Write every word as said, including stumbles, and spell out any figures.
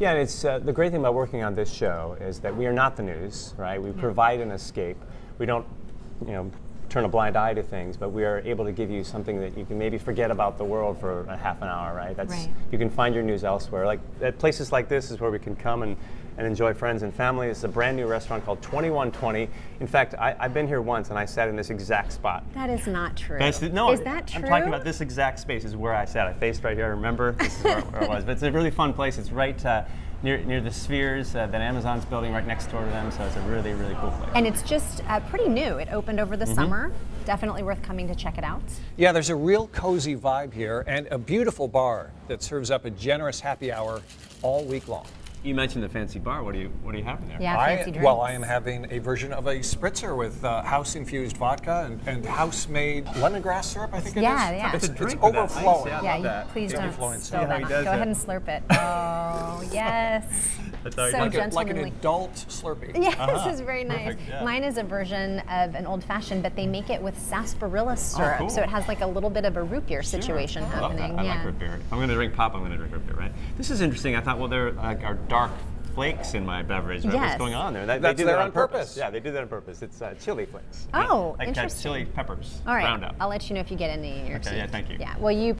Yeah, and it's, uh, the great thing about working on this show is that we are not the news, right? We provide an escape. We don't, you know, turn a blind eye to things, but we are able to give you something that you can maybe forget about the world for a half an hour, right? That's, right. You can find your news elsewhere. Like at places like this is where we can come and, and enjoy friends and family. It's a brand new restaurant called twenty-one twenty. In fact, I, I've been here once and I sat in this exact spot. That is not true. The, no, is that true? I'm talking about this exact space is where I sat. I faced right here. I remember this is where, where it was, but it's a really fun place. It's right. Uh, Near, near the Spheres uh, that Amazon's building right next door to them, so it's a really, really cool place. And it's just uh, pretty new. It opened over the mm-hmm. summer. Definitely worth coming to check it out. Yeah, there's a real cozy vibe here and a beautiful bar that serves up a generous happy hour all week long. You mentioned the fancy bar. What do you what do you have in there? Yeah, fancy I, drinks. Well, I am having a version of a spritzer with uh, house-infused vodka and, and house-made lemongrass syrup. I think it yeah, is. Yeah, it's, it's, it's overflowing. Nice. Yeah, yeah you, that. please don't. So yeah, go ahead and slurp it. Oh yes. That's so like, a, like an adult Slurpee. Yeah, uh-huh. This is very nice. Perfect, yeah. Mine is a version of an old-fashioned, but they make it with sarsaparilla syrup, oh, cool. so it has like a little bit of a root beer situation sure. happening. I, yeah. I like root beer. If I'm going to drink pop, I'm going to drink root beer, right? This is interesting. I thought, well, there like, are dark flakes in my beverage. Right? Yes. What's going on there? That, That's they do that on purpose. purpose. Yeah, they do that on purpose. It's uh, chili flakes. Oh, like, interesting. Like chili peppers. All right. Round up. I'll let you know if you get any. Or okay. Seat. Yeah. Thank you. Yeah. Well, you.